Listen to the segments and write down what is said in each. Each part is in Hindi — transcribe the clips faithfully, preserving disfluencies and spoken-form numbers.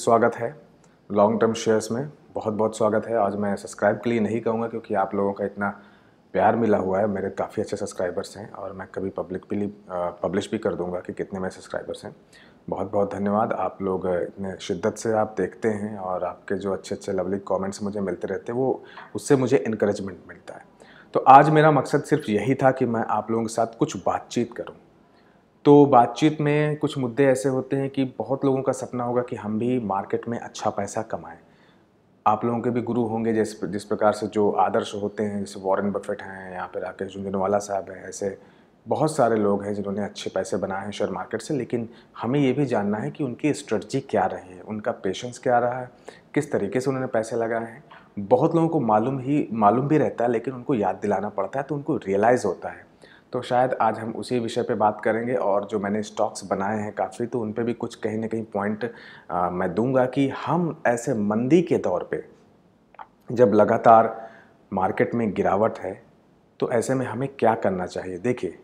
स्वागत है लॉन्ग टर्म शेयर्स में, बहुत बहुत स्वागत है। आज मैं सब्सक्राइब के लिए नहीं कहूँगा क्योंकि आप लोगों का इतना प्यार मिला हुआ है, मेरे काफ़ी अच्छे सब्सक्राइबर्स हैं और मैं कभी पब्लिक के लिए पब्लिश भी कर दूंगा कि कितने मेरे सब्सक्राइबर्स हैं। बहुत बहुत धन्यवाद, आप लोग इतने शिद्दत से आप देखते हैं और आपके जो अच्छे अच्छे लवली कॉमेंट्स मुझे मिलते रहते हैं वो उससे मुझे इनक्रेजमेंट मिलता है। तो आज मेरा मकसद सिर्फ यही था कि मैं आप लोगों के साथ कुछ बातचीत करूँ। तो बातचीत में कुछ मुद्दे ऐसे होते हैं कि बहुत लोगों का सपना होगा कि हम भी मार्केट में अच्छा पैसा कमाएं। आप लोगों के भी गुरु होंगे जिस जिस प्रकार से जो आदर्श होते हैं, जैसे वॉरेन बफेट हैं, यहाँ पर राकेश झुंझुनवाला साहब हैं, ऐसे बहुत सारे लोग हैं जिन्होंने अच्छे पैसे बनाए हैं शेयर मार्केट से। लेकिन हमें ये भी जानना है कि उनकी स्ट्रेटजी क्या रही है, उनका पेशेंस क्या रहा है, किस तरीके से उन्होंने पैसे लगाए हैं। बहुत लोगों को मालूम ही मालूम भी रहता है लेकिन उनको याद दिलाना पड़ता है तो उनको रियलाइज़ होता है। तो शायद आज हम उसी विषय पे बात करेंगे और जो मैंने स्टॉक्स बनाए हैं काफ़ी, तो उन पे भी कुछ कहीं ना कहीं पॉइंट मैं दूंगा कि हम ऐसे मंदी के दौर पे जब लगातार मार्केट में गिरावट है तो ऐसे में हमें क्या करना चाहिए। देखिए,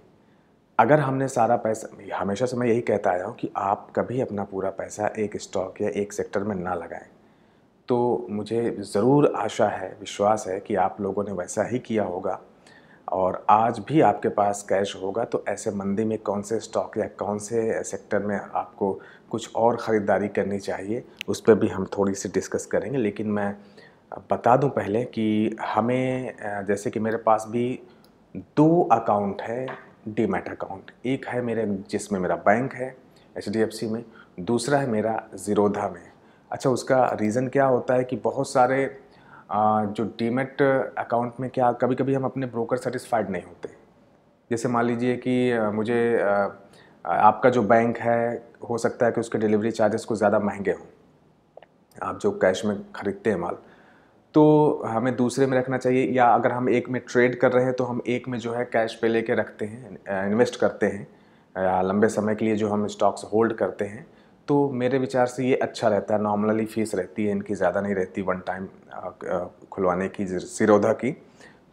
अगर हमने सारा पैसा, हमेशा से मैं यही कहता आया हूँ कि आप कभी अपना पूरा पैसा एक स्टॉक या एक सेक्टर में ना लगाएं। तो मुझे ज़रूर आशा है, विश्वास है कि आप लोगों ने वैसा ही किया होगा और आज भी आपके पास कैश होगा। तो ऐसे मंदी में कौन से स्टॉक या कौन से सेक्टर में आपको कुछ और ख़रीदारी करनी चाहिए उस पर भी हम थोड़ी सी डिस्कस करेंगे। लेकिन मैं बता दूं पहले कि हमें, जैसे कि मेरे पास भी दो अकाउंट है डीमैट अकाउंट, एक है मेरे जिसमें मेरा बैंक है एच डी एफ सी में, दूसरा है मेरा ज़ीरोधा में। अच्छा, उसका रीज़न क्या होता है कि बहुत सारे जो डीमैट अकाउंट में क्या कभी कभी हम अपने ब्रोकर सेटिस्फाइड नहीं होते। जैसे मान लीजिए कि मुझे आपका जो बैंक है, हो सकता है कि उसके डिलीवरी चार्जेस को ज़्यादा महंगे हों, आप जो कैश में ख़रीदते हैं माल, तो हमें दूसरे में रखना चाहिए। या अगर हम एक में ट्रेड कर रहे हैं तो हम एक में जो है कैश पे लेके रखते हैं, इन्वेस्ट करते हैं, या लंबे समय के लिए जो हम स्टॉक्स होल्ड करते हैं। तो मेरे विचार से ये अच्छा रहता है। नॉर्मली फ़ीस रहती है इनकी, ज़्यादा नहीं रहती वन टाइम खुलवाने की ज़ीरोधा की।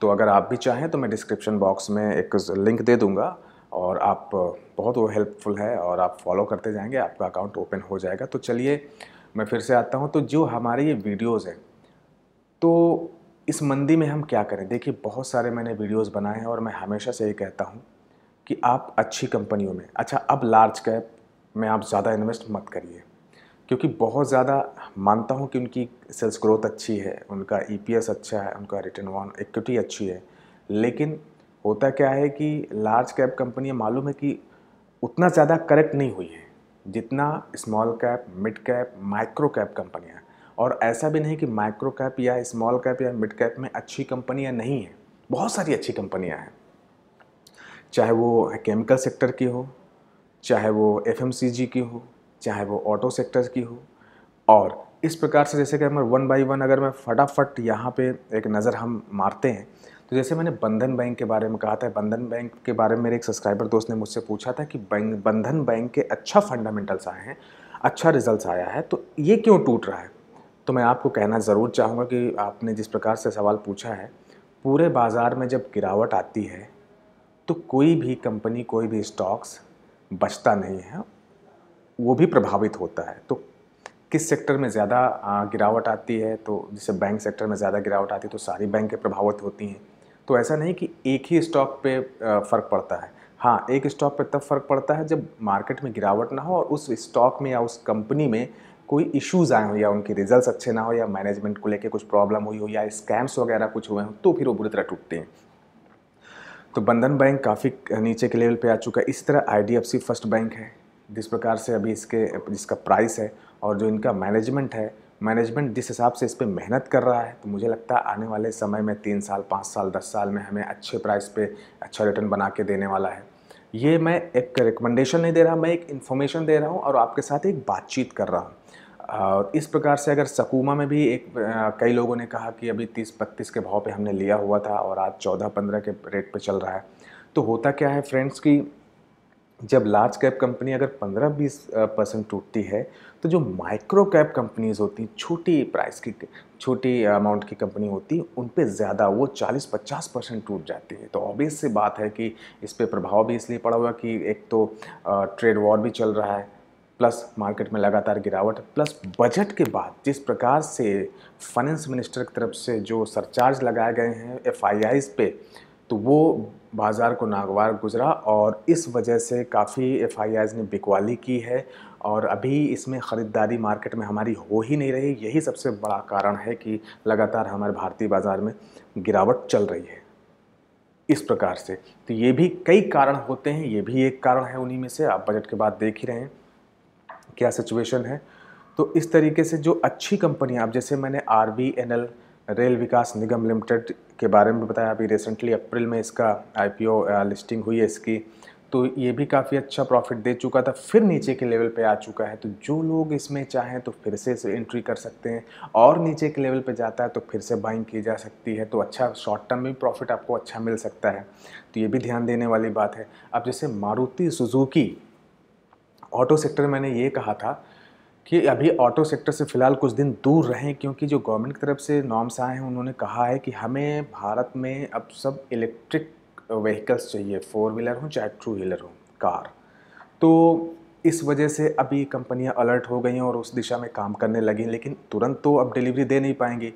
तो अगर आप भी चाहें तो मैं डिस्क्रिप्शन बॉक्स में एक लिंक दे दूंगा और आप, बहुत वो हेल्पफुल है और आप फॉलो करते जाएंगे, आपका अकाउंट ओपन हो जाएगा। तो चलिए मैं फिर से आता हूँ। तो जो हमारे ये वीडियोज़ हैं, तो इस मंदी में हम क्या करें। देखिए, बहुत सारे मैंने वीडियोज़ बनाए हैं और मैं हमेशा से ये कहता हूँ कि आप अच्छी कंपनियों में, अच्छा अब लार्ज कैप में आप ज़्यादा इन्वेस्ट मत करिए क्योंकि बहुत ज़्यादा, मानता हूँ कि उनकी सेल्स ग्रोथ अच्छी है, उनका ई पी एस अच्छा है, उनका रिटर्न ऑन इक्विटी अच्छी है। लेकिन होता क्या है कि लार्ज कैप कंपनियाँ मालूम है कि उतना ज़्यादा करेक्ट नहीं हुई है जितना small cap, mid cap, micro cap कंपनियाँ। और ऐसा भी नहीं कि माइक्रो कैप या स्मॉल कैप या मिड कैप में अच्छी कंपनियाँ नहीं हैं, बहुत सारी अच्छी कंपनियाँ हैं, चाहे वो केमिकल सेक्टर की हो, चाहे वो एफ एम सी जी की हो, चाहे वो ऑटो सेक्टर की हो। और इस प्रकार से जैसे कि अगर वन बाई वन अगर मैं फटाफट यहाँ पे एक नज़र हम मारते हैं तो जैसे मैंने बंधन बैंक के बारे में कहा था। बंधन बैंक के बारे में मेरे एक सब्सक्राइबर दोस्त ने मुझसे पूछा था कि बंधन बैंक के अच्छा फंडामेंटल्स आए हैं, अच्छा रिजल्ट आया है, तो ये क्यों टूट रहा है। तो मैं आपको कहना ज़रूर चाहूँगा कि आपने जिस प्रकार से सवाल पूछा है, पूरे बाज़ार में जब गिरावट आती है तो कोई भी कंपनी, कोई भी स्टॉक्स बचता नहीं है, वो भी प्रभावित होता है। तो किस सेक्टर में ज़्यादा गिरावट आती है, तो जैसे बैंक सेक्टर में ज़्यादा गिरावट आती है तो सारी बैंकें प्रभावित होती हैं। तो ऐसा नहीं कि एक ही स्टॉक पे फ़र्क पड़ता है। हाँ, एक स्टॉक पे तब फ़र्क पड़ता है जब मार्केट में गिरावट ना हो और उस स्टॉक में या उस कंपनी में कोई इश्यूज़ आए हों, या उनके रिजल्ट अच्छे ना हो, या मैनेजमेंट को लेकर कुछ प्रॉब्लम हुई हो, या स्कैम्स वगैरह कुछ हुए हों, तो फिर वो बुरी तरह टूटते हैं। तो बंधन बैंक काफ़ी नीचे के लेवल पे आ चुका है। इस तरह I D F C first bank है, जिस प्रकार से अभी इसके जिसका प्राइस है और जो इनका मैनेजमेंट है, मैनेजमेंट जिस हिसाब से इस पर मेहनत कर रहा है, तो मुझे लगता है आने वाले समय में तीन साल पाँच साल दस साल में हमें अच्छे प्राइस पे अच्छा रिटर्न बना के देने वाला है। ये मैं एक रिकमेंडेशन नहीं दे रहा, मैं एक इन्फॉर्मेशन दे रहा हूँ और आपके साथ एक बातचीत कर रहा हूँ। और इस प्रकार से अगर सकुमा में भी एक आ, कई लोगों ने कहा कि अभी तीस बत्तीस के भाव पे हमने लिया हुआ था और आज चौदह पंद्रह के रेट पे चल रहा है। तो होता क्या है फ्रेंड्स कि जब लार्ज कैप कंपनी अगर पंद्रह बीस परसेंट टूटती है तो जो माइक्रो कैप कंपनीज़ होती हैं, छोटी प्राइस की, छोटी अमाउंट की कंपनी होती है, उन पे ज़्यादा, वो चालीस पचास परसेंट टूट जाती है। तो ऑब्वियस सी बात है कि इस पर प्रभाव भी इसलिए पड़ा हुआ कि एक तो ट्रेड वॉर भी चल रहा है, प्लस मार्केट में लगातार गिरावट, प्लस बजट के बाद जिस प्रकार से फाइनेंस मिनिस्टर की तरफ से जो सरचार्ज लगाए गए हैं एफ आई आईज़ पे, तो वो बाज़ार को नागवार गुजरा और इस वजह से काफ़ी एफ आई आईज़ ने बिकवाली की है और अभी इसमें ख़रीदारी मार्केट में हमारी हो ही नहीं रही। यही सबसे बड़ा कारण है कि लगातार हमारे भारतीय बाज़ार में गिरावट चल रही है इस प्रकार से। तो ये भी कई कारण होते हैं, ये भी एक कारण है उन्हीं में से। आप बजट के बाद देख ही रहे हैं क्या सिचुएशन है। तो इस तरीके से जो अच्छी कंपनियां, आप जैसे मैंने R B N L Rail Vikas Nigam limited के बारे में बताया, अभी रिसेंटली अप्रैल में इसका आई पी ओ लिस्टिंग हुई है इसकी, तो ये भी काफ़ी अच्छा प्रॉफिट दे चुका था, फिर नीचे के लेवल पे आ चुका है। तो जो लोग इसमें चाहें तो फिर से एंट्री कर सकते हैं, और नीचे के लेवल पे जाता है तो फिर से बाइंग की जा सकती है, तो अच्छा शॉर्ट टर्म में प्रॉफिट आपको अच्छा मिल सकता है। तो ये भी ध्यान देने वाली बात है। अब जैसे मारुति सुजुकी ऑटो सेक्टर, मैंने ये कहा था कि अभी ऑटो सेक्टर से फ़िलहाल कुछ दिन दूर रहें, क्योंकि जो गवर्नमेंट की तरफ से नॉर्म्स आए हैं उन्होंने कहा है कि हमें भारत में अब सब इलेक्ट्रिक व्हीकल्स चाहिए, फोर व्हीलर हो चाहे टू व्हीलर हो कार। तो इस वजह से अभी कंपनियां अलर्ट हो गई हैं और उस दिशा में काम करने लगी, लेकिन तुरंत तो अब डिलीवरी दे नहीं पाएंगी।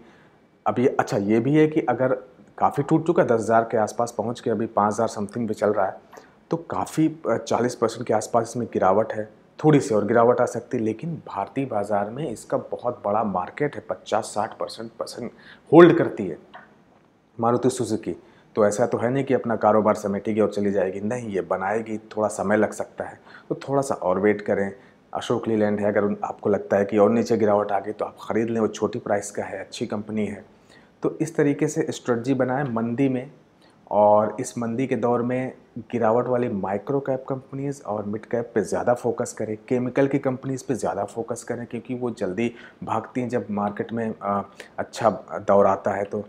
अभी अच्छा ये भी है कि अगर काफ़ी टूट चुका, दस हज़ार के आसपास पहुंच के अभी पाँच हज़ार समथिंग भी चल रहा है, तो काफ़ी चालीस परसेंट के आसपास इसमें गिरावट है, थोड़ी सी और गिरावट आ सकती है। लेकिन भारतीय बाज़ार में इसका बहुत बड़ा मार्केट है, पचास साठ परसेंट परसेंट होल्ड करती है मारुति सुजुकी। तो ऐसा तो है नहीं कि अपना कारोबार समेटेगी और चली जाएगी, नहीं, ये बनाएगी, थोड़ा समय लग सकता है, तो थोड़ा सा और वेट करें। अशोक लीलैंड है, अगर आपको लगता है कि और नीचे गिरावट आ गई तो आप ख़रीद लें, वो छोटी प्राइस का है, अच्छी कंपनी है। तो इस तरीके से स्ट्रेटजी बनाएं मंदी में, और इस मंदी के दौर में गिरावट वाली माइक्रो कैप कंपनीज़ और मिड कैप पे ज़्यादा फोकस करें, केमिकल की कंपनीज़ पे ज़्यादा फोकस करें, क्योंकि वो जल्दी भागती हैं जब मार्केट में अच्छा दौर आता है। तो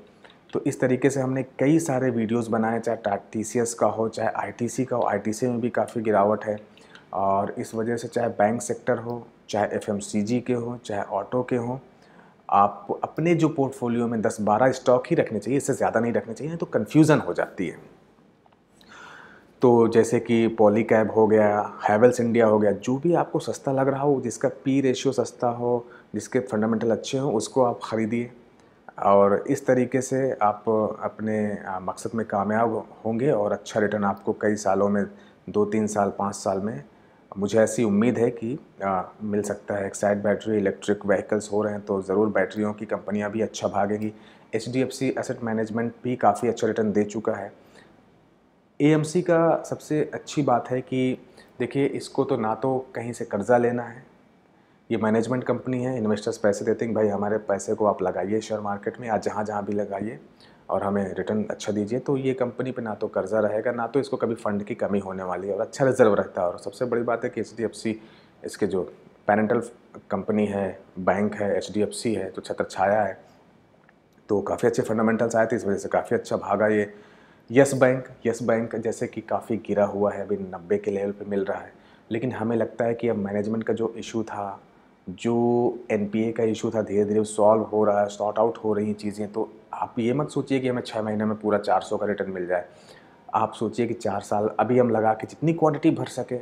तो इस तरीके से हमने कई सारे वीडियोस बनाए, चाहे टी सी एस का हो चाहे आई टी सी का हो, आई टी सी में भी काफ़ी गिरावट है, और इस वजह से चाहे बैंक सेक्टर हो चाहे एफ एम सी जी के हो चाहे ऑटो के हो, आप अपने जो पोर्टफोलियो में दस बारह स्टॉक ही रखने चाहिए, इससे ज़्यादा नहीं रखने चाहिए, तो कन्फ्यूज़न हो जाती है। तो जैसे कि पॉलीकैब हो गया, हैवेल्स इंडिया हो गया, जो भी आपको सस्ता लग रहा हो, जिसका पी रेशियो सस्ता हो, जिसके फंडामेंटल अच्छे हों, उसको आप ख़रीदिए, और इस तरीके से आप अपने मकसद में कामयाब होंगे और अच्छा रिटर्न आपको कई सालों में, दो तीन साल पाँच साल में, मुझे ऐसी उम्मीद है कि आ, मिल सकता है। एक्साइड बैटरी इलेक्ट्रिक व्हीकल्स हो रहे हैं, तो ज़रूर बैटरियों की कंपनियां भी अच्छा भागेंगी। H D F C asset management भी काफ़ी अच्छा रिटर्न दे चुका है। ए एम सी का सबसे अच्छी बात है कि देखिए, इसको तो ना तो कहीं से कर्ज़ा लेना है, ये मैनेजमेंट कंपनी है, इन्वेस्टर्स पैसे देते हैं, भाई हमारे पैसे को आप लगाइए शेयर मार्केट में, आज जहाँ जहाँ भी लगाइए और हमें रिटर्न अच्छा दीजिए। तो ये कंपनी पे ना तो कर्जा रहेगा, ना तो इसको कभी फंड की कमी होने वाली है, और अच्छा रिजर्व रहता है। और सबसे बड़ी बात है कि एच डी एफ सी इसके जो पैरेंटल कंपनी है, बैंक है, एच डी एफ सी है, तो छत्रछाया है, तो काफ़ी अच्छे फंडामेंटल्स आए थे, इस वजह से काफ़ी अच्छा भागा ये। यस बैंक, यस बैंक जैसे कि काफ़ी गिरा हुआ है, अभी नब्बे के लेवल पर मिल रहा है, लेकिन हमें लगता है कि अब मैनेजमेंट का जो इशू था, जो एन पी ए का इशू था, धीरे धीरे सॉल्व हो रहा है, सॉर्ट आउट हो रही चीज़ें। तो आप ये मत सोचिए कि हमें छः महीने में पूरा चार सौ का रिटर्न मिल जाए, आप सोचिए कि चार साल अभी हम लगा के जितनी क्वांटिटी भर सके,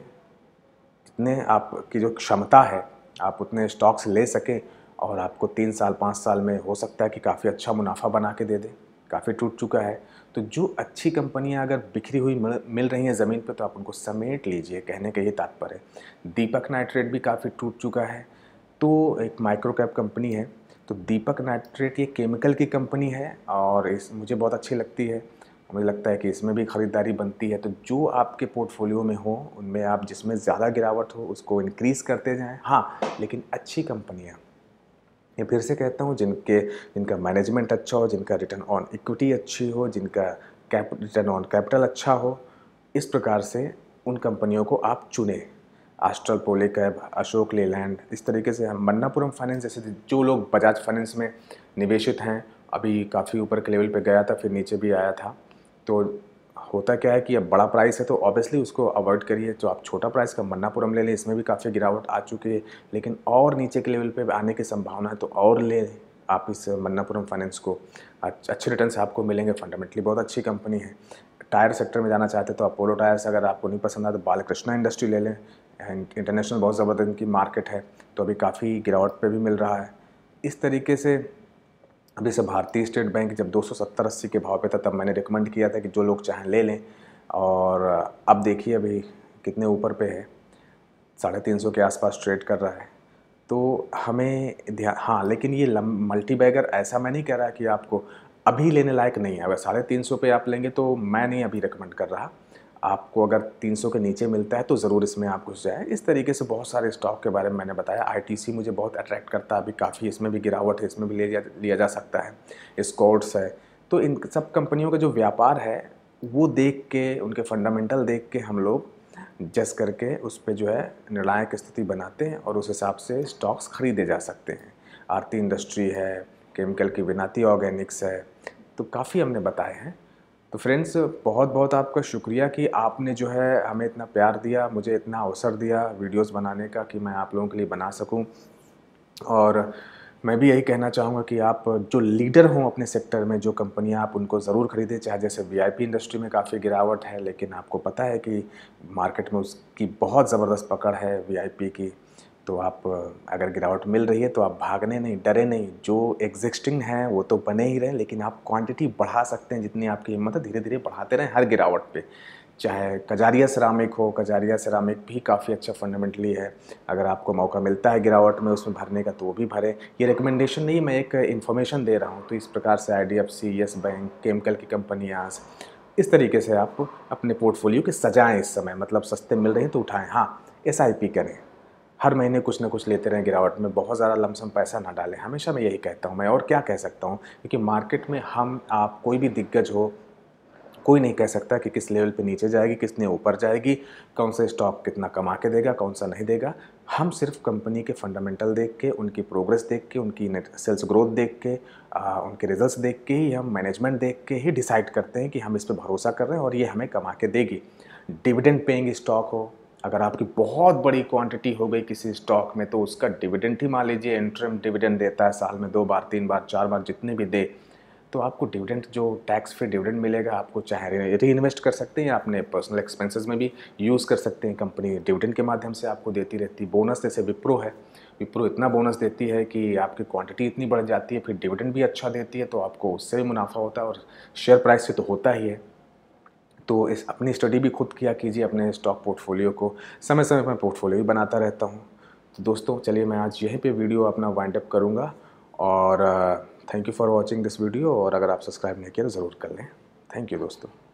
जितने आपकी जो क्षमता है आप उतने स्टॉक्स ले सकें, और आपको तीन साल पाँच साल में हो सकता है कि काफ़ी अच्छा मुनाफा बना के दे दे। काफ़ी टूट चुका है, तो जो अच्छी कंपनियां अगर बिखरी हुई मिल रही हैं ज़मीन पर, तो आप उनको समेट लीजिए, कहने का ये तात्पर्य है। दीपक नाइट्रेट भी काफ़ी टूट चुका है, तो एक माइक्रो कैप कंपनी है। तो दीपक नाइट्रेट ये केमिकल की कंपनी है, और इस मुझे बहुत अच्छी लगती है, मुझे लगता है कि इसमें भी ख़रीदारी बनती है। तो जो आपके पोर्टफोलियो में हो उनमें आप जिसमें ज़्यादा गिरावट हो उसको इनक्रीज़ करते जाएं, हाँ, लेकिन अच्छी कंपनियाँ, ये फिर से कहता हूँ, जिनके जिनका मैनेजमेंट अच्छा हो, जिनका रिटर्न ऑन इक्विटी अच्छी हो, जिनका कैप रिटर्न ऑन कैपिटल अच्छा हो, इस प्रकार से उन कंपनियों को आप चुने। आस्ट्रल, पॉलीकैब, अशोक लेलैंड, इस तरीके से हम मन्नापुरम फाइनेंस, जैसे जो लोग बजाज फाइनेंस में निवेशित हैं, अभी काफ़ी ऊपर के लेवल पे गया था, फिर नीचे भी आया था। तो होता क्या है कि अब बड़ा प्राइस है तो ऑब्वियसली उसको अवॉइड करिए, तो आप छोटा प्राइस का मन्नापुरम ले लें, इसमें भी काफ़ी गिरावट आ चुकी है, लेकिन और नीचे के लेवल पर आने की संभावना है, तो और ले आप इस मन्नापुरम फाइनेंस को, अच्छे रिटर्न आपको मिलेंगे, फंडामेंटली बहुत अच्छी कंपनी है। टायर सेक्टर में जाना चाहते तो अपोलो टायर्स, अगर आपको नहीं पसंद आता तो बालकृष्णा इंडस्ट्री ले लें, इंटरनेशनल बहुत ज़बरदस्त इनकी मार्केट है, तो अभी काफ़ी गिरावट पे भी मिल रहा है। इस तरीके से अभी से भारतीय स्टेट बैंक जब दो सौ सत्तर अस्सी के भाव पे था तब मैंने रिकमेंड किया था कि जो लोग चाहें ले लें, और अब देखिए अभी कितने ऊपर पे है, साढ़े तीन सौ के आसपास ट्रेड कर रहा है। तो हमें ध्यान, हाँ, लेकिन ये मल्टी बैगर ऐसा मैं नहीं कह रहा कि आपको अभी लेने लायक नहीं है। अगर साढ़े तीन सौ पे आप लेंगे तो मैं नहीं अभी रिकमेंड कर रहा, आपको अगर तीन सौ के नीचे मिलता है तो ज़रूर इसमें आप घुस जाए। इस तरीके से बहुत सारे स्टॉक के बारे में मैंने बताया। आईटीसी मुझे बहुत अट्रैक्ट करता है, अभी काफ़ी इसमें भी गिरावट है, इसमें भी लिया जा, लिया जा सकता है। स्कॉट्स है, तो इन सब कंपनियों का जो व्यापार है वो देख के, उनके फंडामेंटल देख के हम लोग जज करके उस पर जो है निर्णायक स्थिति बनाते हैं और उस हिसाब से स्टॉक्स खरीदे जा सकते हैं। आरती इंडस्ट्री है, केमिकल की विनाती ऑर्गेनिक्स है, तो काफ़ी हमने बताए हैं। तो फ्रेंड्स, बहुत बहुत आपका शुक्रिया कि आपने जो है हमें इतना प्यार दिया, मुझे इतना अवसर दिया वीडियोस बनाने का कि मैं आप लोगों के लिए बना सकूं। और मैं भी यही कहना चाहूँगा कि आप जो लीडर हों अपने सेक्टर में, जो कंपनियां, आप उनको ज़रूर खरीदें। चाहे जैसे वीआईपी इंडस्ट्री में काफ़ी गिरावट है, लेकिन आपको पता है कि मार्केट में उसकी बहुत ज़बरदस्त पकड़ है वीआईपी की, तो आप अगर गिरावट मिल रही है तो आप भागने नहीं, डरे नहीं। जो एग्जिस्टिंग हैं वो तो बने ही रहें, लेकिन आप क्वांटिटी बढ़ा सकते हैं जितनी आपकी हिम्मत है, धीरे धीरे बढ़ाते रहें हर गिरावट पे। चाहे कजारिया सेरामिक हो, कजारिया सेरामिक भी काफ़ी अच्छा फंडामेंटली है, अगर आपको मौका मिलता है गिरावट में उसमें भरने का तो वो भी भरें। ये रिकमेंडेशन नहीं, मैं एक इन्फॉर्मेशन दे रहा हूँ। तो इस प्रकार से I D F C, yes bank, chemical की कंपनियाँ, इस तरीके से आप अपने पोर्टफोलियो के सजाएँ इस समय, मतलब सस्ते मिल रहे हैं तो उठाएँ। हाँ, एस आई पी करें, हर महीने कुछ ना कुछ लेते रहें गिरावट में, बहुत ज़्यादा लमसम पैसा ना डालें। हमेशा मैं यही कहता हूँ, मैं और क्या कह सकता हूँ, क्योंकि मार्केट में हम आप कोई भी दिग्गज हो, कोई नहीं कह सकता कि किस लेवल पे नीचे जाएगी, किसने ऊपर जाएगी, कौन सा स्टॉक कितना कमा के देगा, कौन सा नहीं देगा। हम सिर्फ कंपनी के फंडामेंटल देख के, उनकी प्रोग्रेस देख के, उनकी नेट सेल्स ग्रोथ देख के, आ, उनके रिजल्ट्स देख के ही, हम मैनेजमेंट देख के ही डिसाइड करते हैं कि हम इस पर भरोसा कर रहे हैं और ये हमें कमा के देगी। डिविडेंड पेइंग स्टॉक हो, अगर आपकी बहुत बड़ी क्वांटिटी हो गई किसी स्टॉक में तो उसका डिविडेंड ही मान लीजिए इंटरिम डिविडेंड देता है, साल में दो बार, तीन बार, चार बार, जितने भी दे, तो आपको डिविडेंड जो टैक्स फ्री डिविडेंड मिलेगा, आपको चाहे री इन्वेस्ट कर सकते हैं, अपने पर्सनल एक्सपेंसेस में भी यूज़ कर सकते हैं। कंपनी डिविडेंड के माध्यम से आपको देती रहती है बोनस। जैसे विप्रो है, विप्रो इतना बोनस देती है कि आपकी क्वांटिटी इतनी बढ़ जाती है, फिर डिविडेंड भी अच्छा देती है, तो आपको उससे भी मुनाफा होता है और शेयर प्राइस से तो होता ही है। तो इस अपनी स्टडी भी खुद किया कीजिए, अपने स्टॉक पोर्टफोलियो को समय समय पर पोर्टफोलियो भी बनाता रहता हूँ। तो दोस्तों चलिए, मैं आज यहीं पे वीडियो अपना वाइंड अप करूँगा, और thank you for watching this video. और अगर आप सब्सक्राइब नहीं किया तो ज़रूर कर लें। थैंक यू दोस्तों।